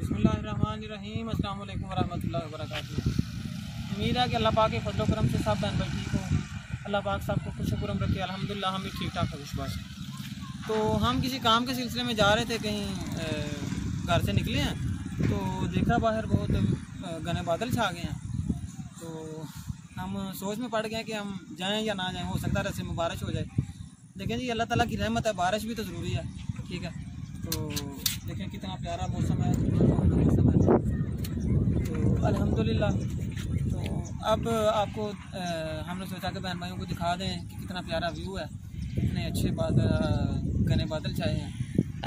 बिस्मिल्लाहिर्रहमानिर्रहीम, अस्सलाम वालेकुम वरहमतुल्लाहि वबरकातुहू। उम्मीद है कि अल्लाह पाक के फजल करम से सब बहन भाई ठीक होंगी। अल्लाह पाक सबको खुश करम रखे। अल्हम्दुलिल्लाह हम भी ठीक ठाक है, खुशबाश है। तो हम किसी काम के सिलसिले में जा रहे थे, कहीं घर से निकले हैं तो देखा बाहर बहुत घने बादल छा गए हैं। तो हम सोच में पड़ गए कि हम जाएँ या ना जाएँ, हो सकता है रास्ते में बारिश हो जाए। देखें जी, अल्लाह ताला की रहमत है, बारिश भी तो ज़रूरी है, ठीक है। तो देखें कितना प्यारा मौसम है, तो अल्हम्दुलिल्लाह। तो अब आपको हमने सोचा कि बहन भाइयों को दिखा दें कि कितना प्यारा व्यू है, कितने अच्छे घने बादल छाए हैं।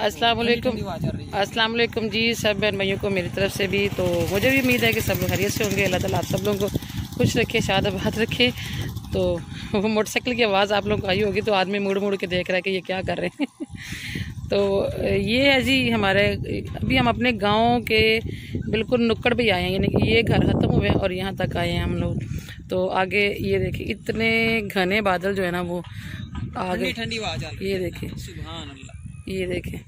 अस्सलाम वालेकुम, अस्सलाम वालेकुम जी सब बहन भाइयों को मेरी तरफ से भी। तो मुझे भी उम्मीद है कि सब लोग खैरियत से होंगे। अल्लाह ताला आप सब लोगों को खुश रखे, शादाबाद रखे। तो वो मोटरसाइकिल की आवाज़ आप लोग आई होगी, तो आदमी मुड़ मुड़ के देख रहा है कि ये क्या कर रहे हैं। तो ये है जी हमारे, अभी हम अपने गांव के बिल्कुल नुक्कड़ पे आए हैं, यानी कि ये घर ख़त्म हुए हैं और यहाँ तक आए हैं हम लोग। तो आगे ये देखिए इतने घने बादल जो है ना, वो आगे ठंडी आवाज़ आ रही है, ये देखिए सुभान अल्लाह, ये देखिए।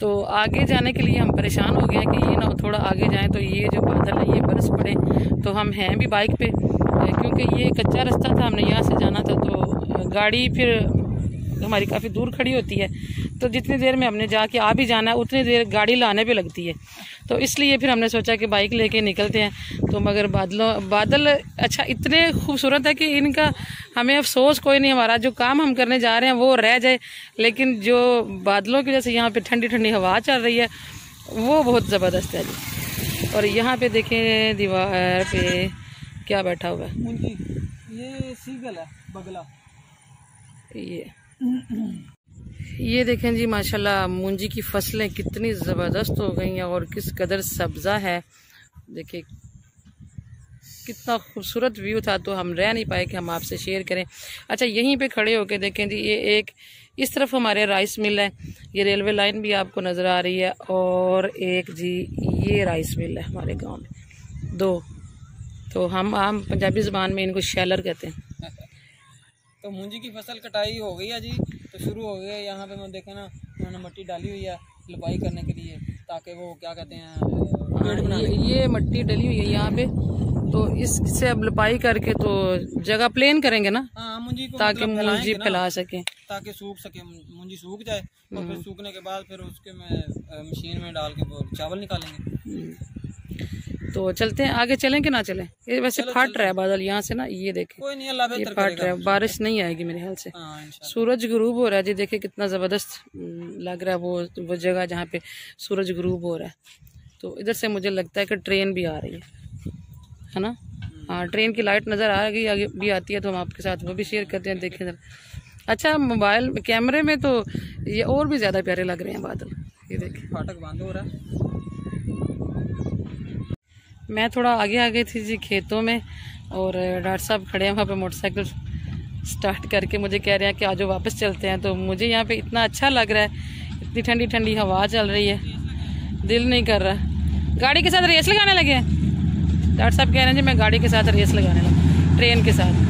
तो आगे जाने के लिए हम परेशान हो गए कि ये ना थोड़ा आगे जाएं तो ये जो बादल है ये बरस पड़े। तो हम हैं भी बाइक पे, क्योंकि ये कच्चा रास्ता था, हमने यहाँ से जाना था। तो गाड़ी फिर हमारी काफ़ी दूर खड़ी होती है, तो जितनी देर में हमने जाके आ भी जाना है उतनी देर गाड़ी लाने पे लगती है। तो इसलिए फिर हमने सोचा कि बाइक लेके निकलते हैं। तो मगर बादल अच्छा इतने खूबसूरत है कि इनका हमें अफसोस कोई नहीं, हमारा जो काम हम करने जा रहे हैं वो रह जाए। लेकिन जो बादलों की वजह से यहाँ पर ठंडी ठंडी हवा चल रही है वो बहुत ज़बरदस्त है। और यहाँ पर देखें दीवार पर क्या बैठा हुआ है, ये सीगल है, बगला। ये देखें जी माशाल्लाह मूंजी की फसलें कितनी ज़बरदस्त हो गई हैं और किस कदर सब्ज़ा है। देखिए कितना खूबसूरत व्यू था, तो हम रह नहीं पाए कि हम आपसे शेयर करें। अच्छा यहीं पे खड़े होके देखें जी, ये एक इस तरफ हमारे राइस मिल है, ये रेलवे लाइन भी आपको नज़र आ रही है, और एक जी ये राइस मिल है हमारे गाँव में, दो। तो हम आम पंजाबी ज़बान में इनको शैलर कहते हैं। तो मूंजी की फसल कटाई हो गई है जी, तो शुरू हो गया। यहाँ पे मैं देखे ना, उन्होंने मट्टी डाली हुई है लुपाई करने के लिए, ताकि वो क्या कहते हैं, ये मट्टी डली हुई है यहाँ पे, तो इससे अब लुपाई करके तो जगह प्लेन करेंगे ना, मूंजी को ताकि मूंजी फैला सके, ताकि सूख सके, मूंजी सूख जाए। और फिर सूखने के बाद फिर उसके में मशीन में डाल के चावल निकालेंगे। तो चलते हैं, आगे चलें कि ना चलें? ये वैसे फट रहा है बादल यहाँ से ना, ये देखें कोई नहीं, अल्लाह बेहतर करेगा, फट रहा है, बारिश नहीं आएगी मेरे ख्याल से। सूरज गुरूब हो रहा है जी, देखें कितना ज़बरदस्त लग रहा है वो जगह जहाँ पे सूरज गुरूब हो रहा है। तो इधर से मुझे लगता है कि ट्रेन भी आ रही है ना, हाँ ट्रेन की लाइट नज़र आ गई, आगे भी आती है तो हम आपके साथ वो भी शेयर करते हैं। देखें जरा, अच्छा मोबाइल कैमरे में तो ये और भी ज़्यादा प्यारे लग रहे हैं बादल, ये देखें। फाटक बंद हो रहा है, मैं थोड़ा आगे आ गई थी जी खेतों में, और डॉक्टर साहब खड़े हैं वहाँ पे मोटरसाइकिल स्टार्ट करके, मुझे कह रहे हैं कि आज वापस चलते हैं। तो मुझे यहाँ पे इतना अच्छा लग रहा है, इतनी ठंडी ठंडी हवा चल रही है, दिल नहीं कर रहा। गाड़ी के साथ रेस लगाने लगे हैं, डॉक्टर साहब कह रहे हैं जी मैं गाड़ी के साथ रेस लगाने लगा, ट्रेन के साथ।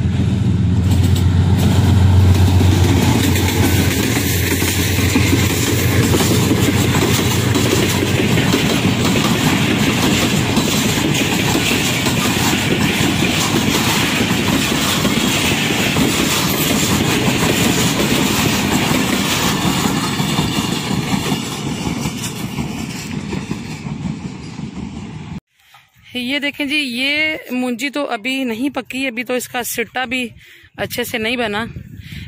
ये देखें जी, ये मूंजी तो अभी नहीं पकी, अभी तो इसका सिट्टा भी अच्छे से नहीं बना।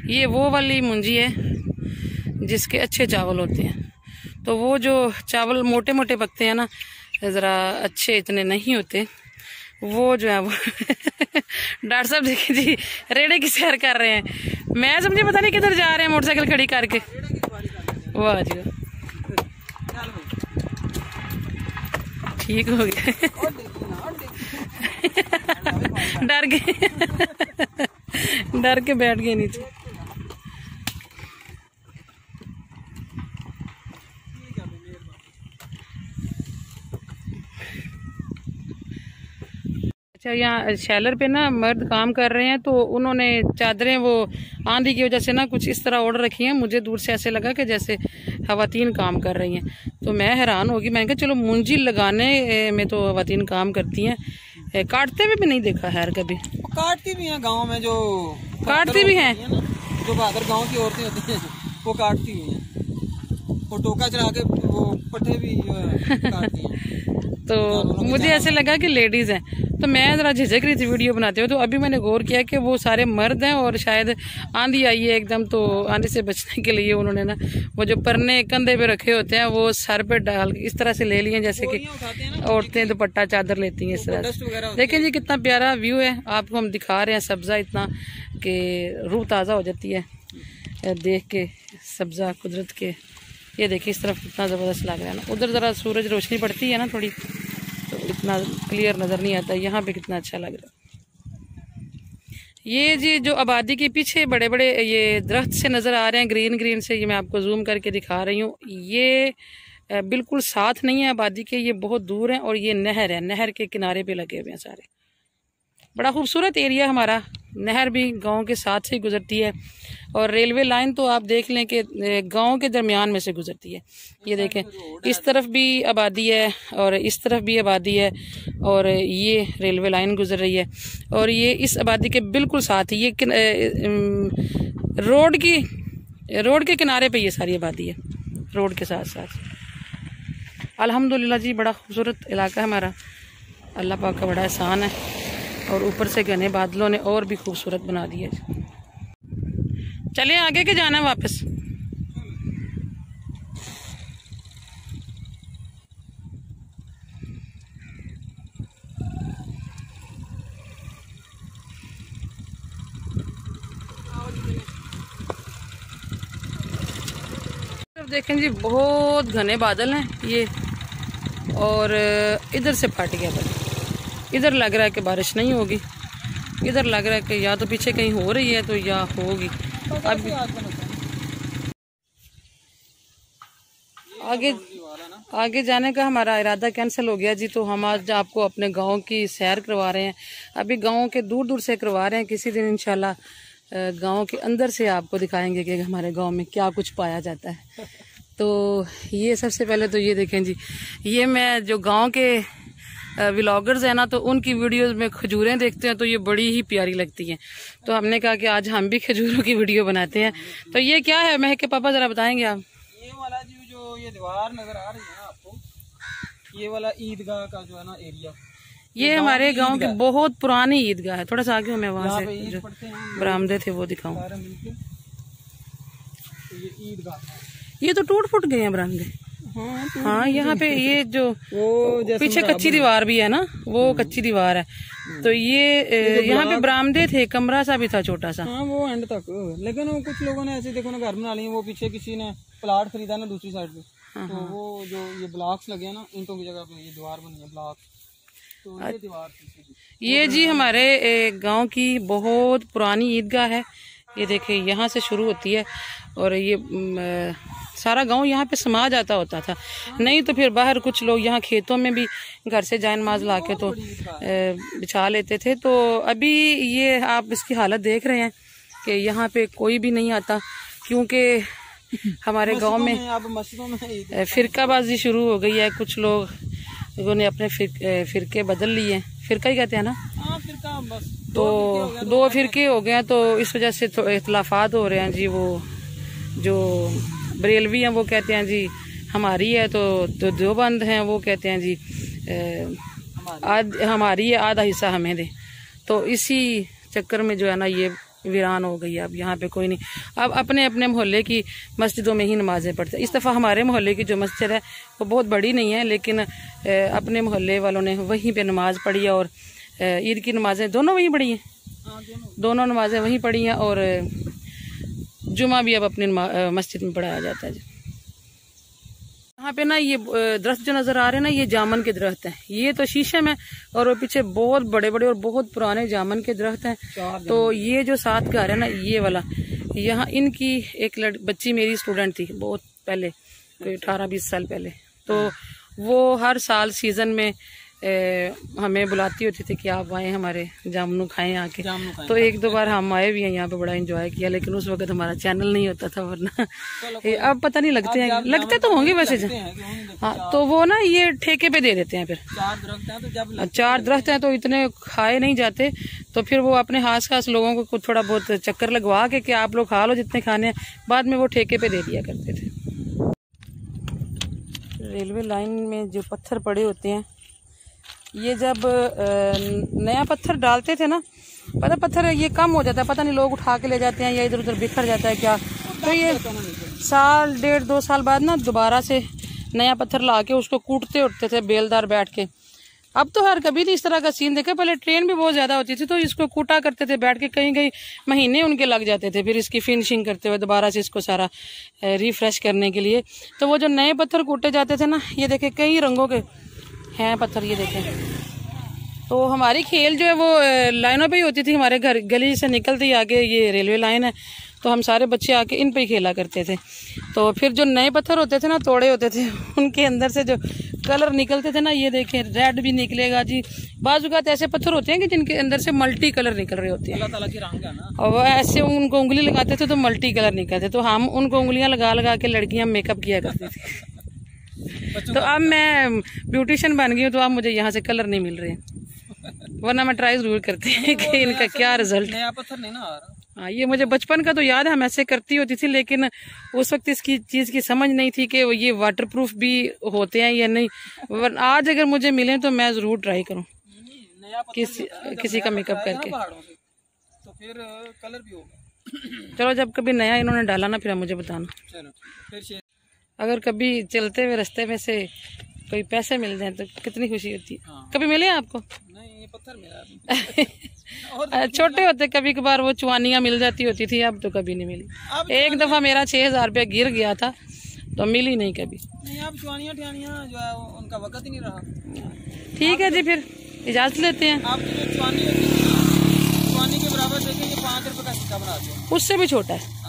ये वो वाली मूंजी है जिसके अच्छे चावल होते हैं, तो वो जो चावल मोटे मोटे पकते हैं ना, ज़रा अच्छे इतने नहीं होते, वो जो है वो डॉक्टर साहब देखें जी रेड़े की सैर कर रहे हैं, मैं समझे पता नहीं किधर जा रहे हैं मोटरसाइकिल खड़ी करके। वाह जी ठीक हो गया, डर गए डर के बैठ गए नीचे। अच्छा यहाँ शैलर पे ना मर्द काम कर रहे हैं, तो उन्होंने चादरें वो आंधी की वजह से ना कुछ इस तरह ओढ़ रखी हैं, मुझे दूर से ऐसे लगा कि जैसे खवातीन काम कर रही हैं। तो मैं हैरान होगी, मैंने कहा चलो मुंजी लगाने में तो खवातीन काम करती हैं, काटते हुए भी नहीं देखा हैर कभी। काटती भी हैं गांव में, जो काटती भी हैं जो बहादुर गांव की औरतें होती हैं वो काटती भी हैं, वो टोका चला के वो पट्टे भी काटती हैं। तो मुझे ऐसे लगा कि लेडीज़ हैं, तो मैं ज़रा झिझक रही थी वीडियो बनाते हुए। तो अभी मैंने गौर किया कि वो सारे मर्द हैं और शायद आंधी आई है एकदम, तो आंधी से बचने के लिए उन्होंने ना वो जो परने कंधे पे रखे होते हैं वो सर पे डाल इस तरह से ले लिए, जैसे कि औरतें दुपट्टा चादर लेती हैं इस तरह से। देखिए जी कितना प्यारा व्यू है, आपको हम दिखा रहे हैं सब्ज़ा, इतना कि रूह ताज़ा हो जाती है देख के सब्ज़ा कुदरत के। ये देखिए इस तरफ कितना ज़बरदस्त लग रहा है ना, उधर ज़रा सूरज रोशनी पड़ती है ना थोड़ी, तो इतना क्लियर नज़र नहीं आता, यहाँ पे कितना अच्छा लग रहा है। ये जी जो आबादी के पीछे बड़े बड़े ये दरख्त से नज़र आ रहे हैं ग्रीन ग्रीन से, ये मैं आपको जूम करके दिखा रही हूँ। ये बिल्कुल साथ नहीं है आबादी के, ये बहुत दूर हैं, और ये नहर है, नहर के किनारे पर लगे हुए हैं सारे। बड़ा खूबसूरत एरिया हमारा, नहर भी गांव के साथ से ही गुजरती है, और रेलवे लाइन तो आप देख लें कि गांव के दरमियान में से गुजरती है। ये देखें इस तरफ भी आबादी है और इस तरफ भी आबादी है, और ये रेलवे लाइन गुजर रही है, और ये इस आबादी के बिल्कुल साथ ही ये रोड के किनारे पे ये सारी आबादी है, रोड के साथ साथ। अल्हम्दुलिल्लाह जी बड़ा खूबसूरत इलाका है हमारा, अल्लाह पाक का बड़ा एहसान है, और ऊपर से घने बादलों ने और भी खूबसूरत बना दिया। चले आगे के जाना वापस। देखें जी बहुत घने बादल हैं ये, और इधर से फट गया बादल, इधर लग रहा है कि बारिश नहीं होगी, इधर लग रहा है कि या तो पीछे कहीं हो रही है तो या होगी। अब आगे जाने का हमारा इरादा कैंसिल हो गया जी, तो हम आज आपको अपने गांव की सैर करवा रहे हैं, अभी गांव के दूर दूर से करवा रहे हैं। किसी दिन इंशाल्लाह गांव के अंदर से आपको दिखाएंगे कि हमारे गांव में क्या कुछ पाया जाता है। तो ये सबसे पहले तो ये देखें जी, ये मैं जो गाँव के व्लॉगर्स हैं ना, तो उनकी वीडियोस में खजूरें देखते हैं तो ये बड़ी ही प्यारी लगती हैं, तो हमने कहा कि आज हम भी खजूरों की वीडियो बनाते हैं। तो ये क्या है महक के पापा, जरा बताएंगे आप। ये वाला जो ये दीवार नजर आ रही है ना आपको, ये वाला ईदगाह का जो है ना एरिया, ये हमारे गाँव की बहुत पुरानी ईदगाह है। थोड़ा सा आगे मैं वहाँ से बरामदे थे वो दिखाऊँ। ईदगाह ये तो टूट फूट गए हैं बरामदे। हाँ यहाँ पे ये जो वो पीछे कच्ची दीवार भी है ना, वो कच्ची दीवार है, तो ये यहाँ पे बरामदे थे, कमरा सा भी था छोटा सा। हाँ वो एंड तक, लेकिन वो कुछ लोगों ने ऐसे देखो ना घर बना लिए, वो पीछे किसी ने प्लाट खरीदा ना दूसरी साइड पे, तो वो जो ये ब्लॉक्स लगे हैं ना ईंटों की जगह पे ये दीवार बनी है ब्लॉक, तो ये दीवार। ये जी हमारे गाँव की बहुत पुरानी ईदगाह है, ये देखे यहाँ से शुरू होती है, और ये सारा गांव यहाँ पे समा जाता होता था, नहीं तो फिर बाहर कुछ लोग यहाँ खेतों में भी घर से जाए नमाज ला के तो बिछा लेते थे। तो अभी ये आप इसकी हालत देख रहे हैं कि यहाँ पे कोई भी नहीं आता, क्योंकि हमारे गांव में अब मस्जिदों में फिरकाबाजी शुरू हो गई है, कुछ लोगों ने अपने फिरके बदल लिए, फिरका ही कहते हैं ना, तो दो फिरके हो गए हैं, तो इस वजह से इख्तिलाफात हो रहे हैं जी। वो जो बरेलवी हैं वो कहते हैं जी हमारी है, तो देवबंद हैं वो कहते हैं जी हमारी है, आधा हिस्सा हमें दे। तो इसी चक्कर में जो है ना ये वीरान हो गई है, अब यहाँ पे कोई नहीं, अब अपने अपने मोहल्ले की मस्जिदों में ही नमाजें पढ़ते हैं। इस दफ़ा हमारे मोहल्ले की जो मस्जिद है वो बहुत बड़ी नहीं है, लेकिन अपने मोहल्ले वालों ने वहीं पर नमाज पढ़ी है, और ईद की नमाजें दोनों वहीं पढ़ी हैं, दोनों नमाजें वहीं पढ़ी हैं, और जुमा भी अब अपनी मस्जिद में पढ़ाया जाता है। यहाँ पे ना ये दरख्त जो नज़र आ रहे हैं ना, ये जामन के दरख्त हैं, ये तो शीशम है, और वो पीछे बहुत बड़े बड़े और बहुत पुराने जामन के दरख्त हैं। तो ये जो साथ का आ रहा है ना ये वाला, यहाँ इनकी एक बच्ची मेरी स्टूडेंट थी बहुत पहले, 18-20 साल पहले, तो वो हर साल सीज़न में हमें बुलाती होती थी कि आप आएँ हमारे जामुन खाएँ आके। तो एक दो बार हम आए भी हैं यहाँ पे, बड़ा एंजॉय किया, लेकिन उस वक्त हमारा चैनल नहीं होता था, वरना अब पता नहीं लगते हैं, लगते तो होंगे वैसे। हाँ, तो वो ना ये ठेके पे दे देते हैं फिर। चार दरख्त हैं तो इतने खाए नहीं जाते, तो फिर वो अपने खास खास लोगों को थोड़ा बहुत चक्कर लगवा के आप लोग खा लो जितने खाने हैं, बाद में वो ठेके पे दे दिया करते थे। रेलवे लाइन में जो पत्थर पड़े होते हैं, ये जब नया पत्थर डालते थे ना, पता पत्थर ये कम हो जाता है, पता नहीं लोग उठा के ले जाते हैं या इधर उधर बिखर जाता है क्या। तो ये साल डेढ़ दो साल बाद ना दोबारा से नया पत्थर ला के उसको कूटते उठते थे बेलदार बैठ के। अब तो हर कभी नहीं इस तरह का सीन देखा, पहले ट्रेन भी बहुत ज़्यादा होती थी तो इसको कूटा करते थे बैठ के, कहीं कहीं महीने उनके लग जाते थे फिर इसकी फिनिशिंग करते हुए, दोबारा से इसको सारा रिफ्रेश करने के लिए। तो वो जो नए पत्थर कूटे जाते थे ना, ये देखें कई रंगों के हैं पत्थर, ये देखें। तो हमारी खेल जो है वो लाइनों पे ही होती थी, हमारे घर गली से निकलते ही आगे ये रेलवे लाइन है, तो हम सारे बच्चे आके इन पे ही खेला करते थे। तो फिर जो नए पत्थर होते थे ना, तोड़े होते थे, उनके अंदर से जो कलर निकलते थे ना, ये देखें रेड भी निकलेगा जी। बाजुकात ऐसे पत्थर होते हैं कि जिनके अंदर से मल्टी कलर निकल रहे होते हैं, अल्लाह ताला की रंग है ना। और ऐसे उनको उंगली लगाते थे तो मल्टी कलर निकलते, तो हम उनको उंगलियाँ लगा लगा के लड़कियाँ मेकअप किया करती थी। तो अब मैं ब्यूटिशियन बन गई हूँ, तो अब मुझे यहाँ से कलर नहीं मिल रहे हैं, वरना मैं ट्राई जरूर करती है कि इनका क्या रिजल्ट। नया पत्थर नहीं ना आ रहा। हाँ, ये मुझे बचपन का तो याद है, हम ऐसे करती होती थी, लेकिन उस वक्त इसकी चीज़ की समझ नहीं थी कि ये वाटरप्रूफ भी होते हैं या नहीं, वरना आज अगर मुझे मिले तो मैं जरूर ट्राई करूँ किसी का मेकअप करके, तो फिर कलर भी होगा। चलो जब कभी नया इन्होंने डाला ना, फिर मुझे बताना। अगर कभी चलते हुए रास्ते में से कोई पैसे मिल जाए तो कितनी खुशी होती है। हाँ। कभी मिले आपको? नहीं, ये पत्थर मिला। छोटे होते कभी कभार वो चुवानियाँ मिल जाती होती थी, अब तो कभी नहीं मिली। एक दफा मेरा 6000 रुपया गिर गया था तो मिली नहीं कभी। नहीं, अब चुवानियाँ ठियानियाँ जो है उनका वक़्त ही नहीं रहा। ठीक है जी, फिर इजाज़त लेते हैं। उससे भी छोटा है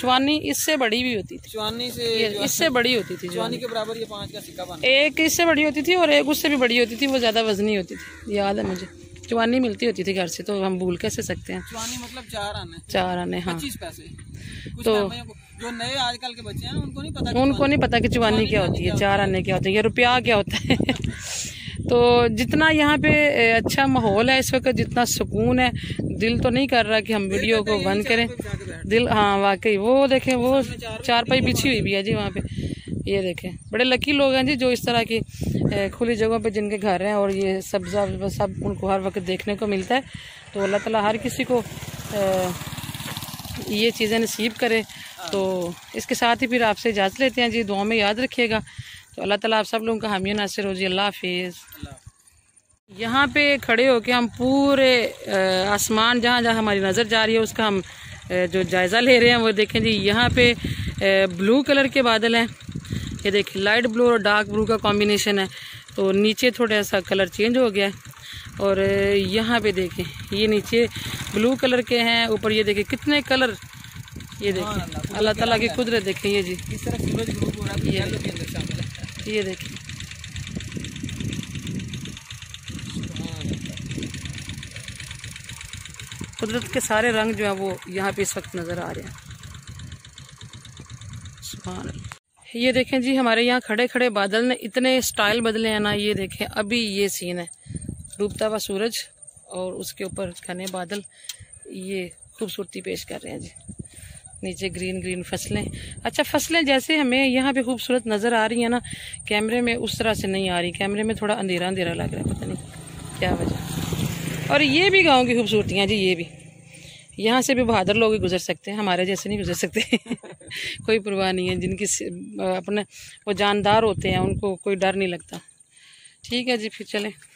चुवानी, इससे बड़ी भी होती थी चुवानी से, इससे बड़ी होती थी चुवानी के बराबर, ये 5 का सिक्का बना। एक इससे बड़ी होती थी और एक उससे भी बड़ी होती थी, वो ज्यादा वजनी होती थी, याद है मुझे। चुवानी मिलती होती थी घर से, तो हम भूल कैसे सकते हैं। चुवानी मतलब 4 आने, 4 आने, हाँ 25 पैसे। तो जो नए आजकल के बच्चे हैं उनको नहीं पता कि चुवानी क्या होती है, 4 आने क्या होता है, ये रुपया क्या होता है। तो जितना यहाँ पे अच्छा माहौल है इस वक्त, जितना सुकून है, दिल तो नहीं कर रहा कि हम वीडियो को बंद करें दिल। हाँ वाकई, वो देखें वो चारपाई बिछी हुई भी है जी वहाँ पे, ये देखें। बड़े लकी लोग हैं जी जो इस तरह की खुली जगहों पे जिनके घर हैं और ये सब्जा सब उनको हर वक्त देखने को मिलता है। तो अल्लाह ताला हर किसी को ये चीज़ें नसीब करे। तो इसके साथ ही फिर आपसे इजाज़त लेते हैं जी, दुआ में याद रखिएगा। तो अल्लाह ताला आप सब लोगों का हामी नासिर हो जी। अल्लाह हाफिज़। यहाँ पे खड़े होके हम पूरे आसमान जहाँ जहाँ हमारी नज़र जा रही है उसका हम जो जायज़ा ले रहे हैं, वो देखें जी। यहाँ पे ब्लू कलर के बादल हैं, ये देखिए लाइट ब्लू और डार्क ब्लू का कॉम्बिनेशन है, तो नीचे थोड़ा सा कलर चेंज हो गया है। और यहाँ पे देखें ये नीचे ब्लू कलर के हैं, ऊपर ये देखें कितने कलर, ये देखें अल्लाह ताला की कुदरत देखें। ये जी इस तरह सूरज ग्रुप हो रहा है, ये देखें कुदरत के सारे रंग जो है वो यहाँ पे इस वक्त नज़र आ रहे हैं। सुभान अल्लाह। ये देखें जी हमारे यहाँ खड़े खड़े बादल ने इतने स्टाइल बदले हैं ना, ये देखें। अभी ये सीन है डूबता हुआ सूरज और उसके ऊपर घने बादल, ये खूबसूरती पेश कर रहे हैं जी। नीचे ग्रीन ग्रीन फसलें, अच्छा फसलें जैसे हमें यहाँ पे खूबसूरत नज़र आ रही है ना, कैमरे में उस तरह से नहीं आ रही। कैमरे में थोड़ा अंधेरा अंधेरा लग रहा है, पता नहीं क्या वजह। और ये भी गाँव की खूबसूरतियाँ जी, ये भी यहाँ से भी बहादुर लोग ही गुजर सकते हैं, हमारे जैसे नहीं गुजर सकते। कोई परवाह नहीं है, जिनकी अपने वो जानदार होते हैं उनको कोई डर नहीं लगता। ठीक है जी, फिर चलें।